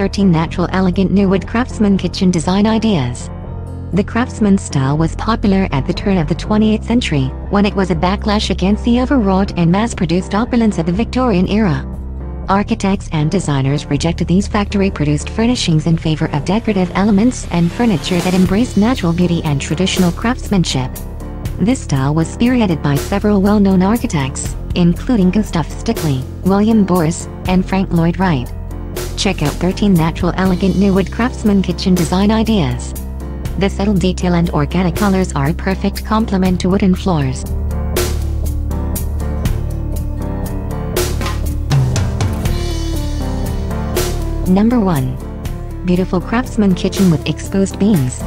13 natural elegant new wood Craftsman kitchen design ideas. The Craftsman style was popular at the turn of the 20th century, when it was a backlash against the overwrought and mass-produced opulence of the Victorian era. Architects and designers rejected these factory-produced furnishings in favor of decorative elements and furniture that embraced natural beauty and traditional craftsmanship. This style was spearheaded by several well-known architects, including Gustav Stickley, William Morris, and Frank Lloyd Wright. Check out 13 natural elegant new wood Craftsman kitchen design ideas. The subtle detail and organic colors are a perfect complement to wooden floors. Number 1. Beautiful Craftsman kitchen with exposed beams.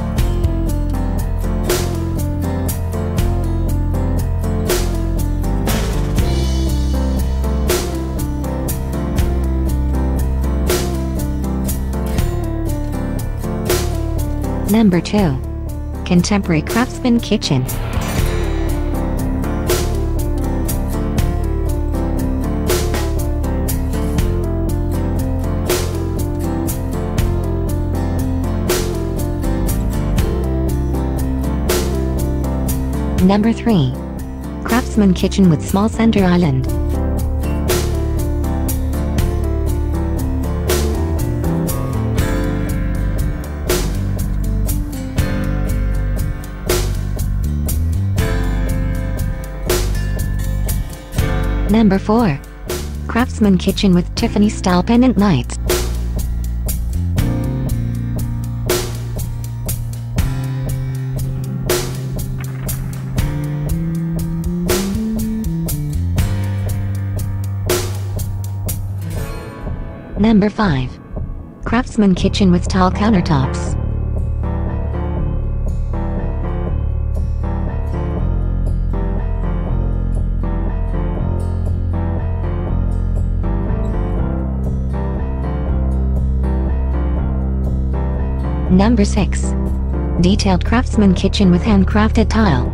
Number 2. Contemporary Craftsman kitchen. Number 3. Craftsman kitchen with small center island. Number 4. Craftsman kitchen with Tiffany style pendant lights. Number 5. Craftsman kitchen with tile countertops. Number 6. Detailed Craftsman kitchen with handcrafted tile.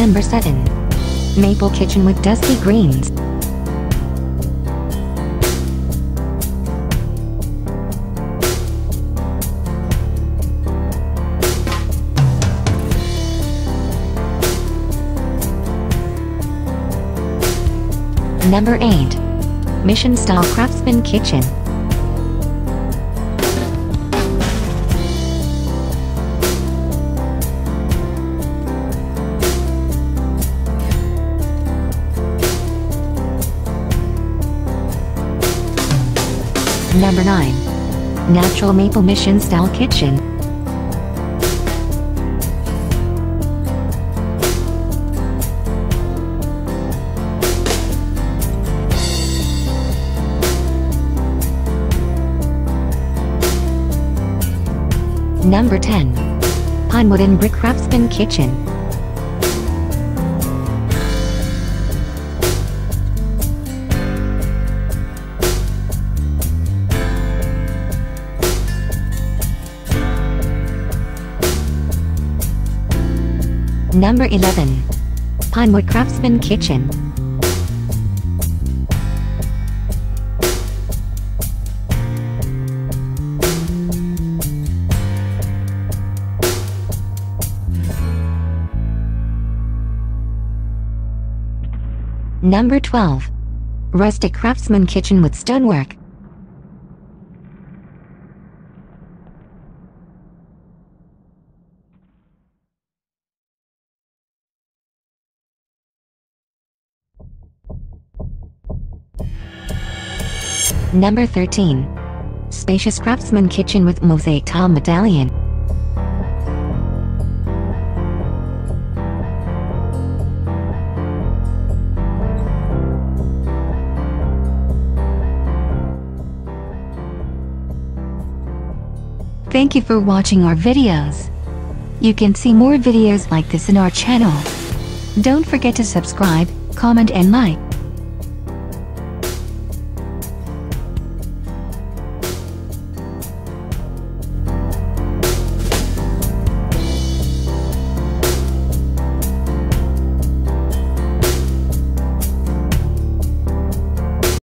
Number 7. Maple kitchen with dusky greens. Number 8. Mission style Craftsman kitchen. Number 9. Natural maple mission style kitchen. Number 10. Pine wood and brick Craftsman kitchen. Number 11. Pinewood Craftsman kitchen. Number 12. Rustic Craftsman kitchen with stonework. Number 13. Spacious Craftsman kitchen with mosaic tile medallion. Thank you for watching our videos. You can see more videos like this in our channel. Don't forget to subscribe, comment and like.